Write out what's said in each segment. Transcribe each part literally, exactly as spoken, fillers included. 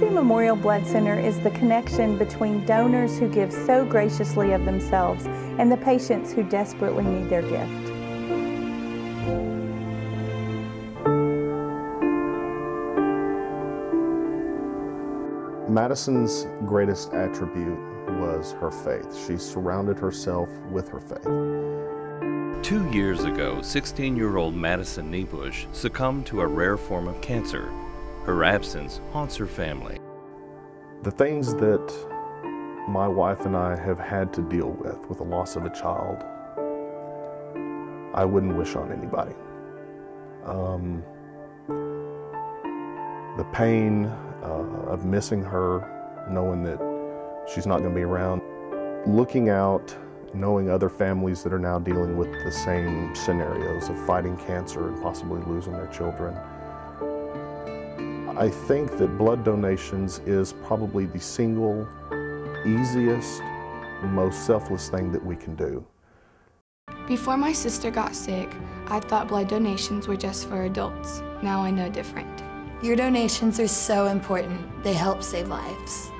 Coffee Memorial Blood Center is the connection between donors who give so graciously of themselves and the patients who desperately need their gift. Madison's greatest attribute was her faith. She surrounded herself with her faith. Two years ago, sixteen-year-old Madison Knebusch succumbed to a rare form of cancer. Her absence haunts her family. The things that my wife and I have had to deal with, with the loss of a child, I wouldn't wish on anybody. Um, the pain, Uh, of missing her, knowing that she's not going to be around. Looking out, knowing other families that are now dealing with the same scenarios of fighting cancer and possibly losing their children. I think that blood donations is probably the single easiest, most selfless thing that we can do. Before my sister got sick, I thought blood donations were just for adults. Now I know different. Your donations are so important. They help save lives.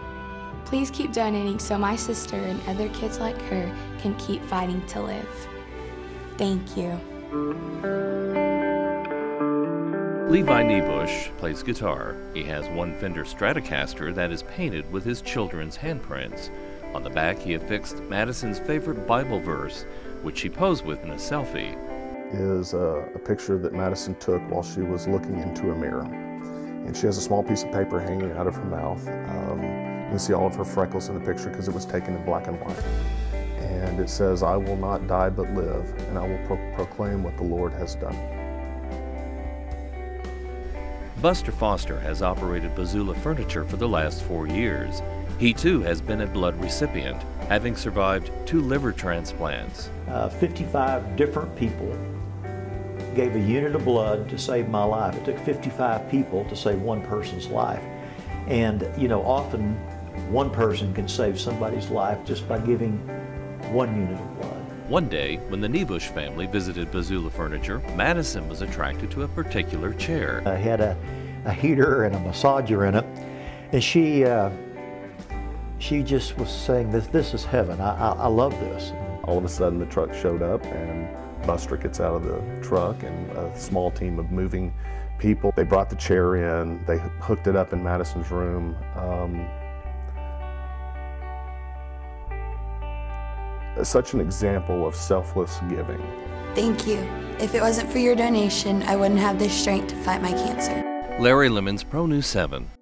Please keep donating so my sister and other kids like her can keep fighting to live. Thank you. Levi Knebusch plays guitar. He has one Fender Stratocaster that is painted with his children's handprints. On the back, he affixed Madison's favorite Bible verse, which she posed with in a selfie. Is a, a picture that Madison took while she was looking into a mirror. And she has a small piece of paper hanging out of her mouth. Um, you can see all of her freckles in the picture because it was taken in black and white. And it says, "I will not die but live, and I will pro proclaim what the Lord has done." Buster Foster has operated Bazoula Furniture for the last four years. He too has been a blood recipient, having survived two liver transplants. Uh, fifty-five different people gave a unit of blood to save my life. It took fifty-five people to save one person's life. And, you know, often one person can save somebody's life just by giving one unit of blood. One day, when the Knebusch family visited Bazoula Furniture, Madison was attracted to a particular chair. It had a, a heater and a massager in it, and she, uh, she just was saying, this, this is heaven, I, I, I love this. All of a sudden, the truck showed up, and Buster gets out of the truck, and a small team of moving people. They brought the chair in, they hooked it up in Madison's room. Um, such an example of selfless giving. Thank you. If it wasn't for your donation, I wouldn't have the strength to fight my cancer. Larry Lemmons, ProNews seven.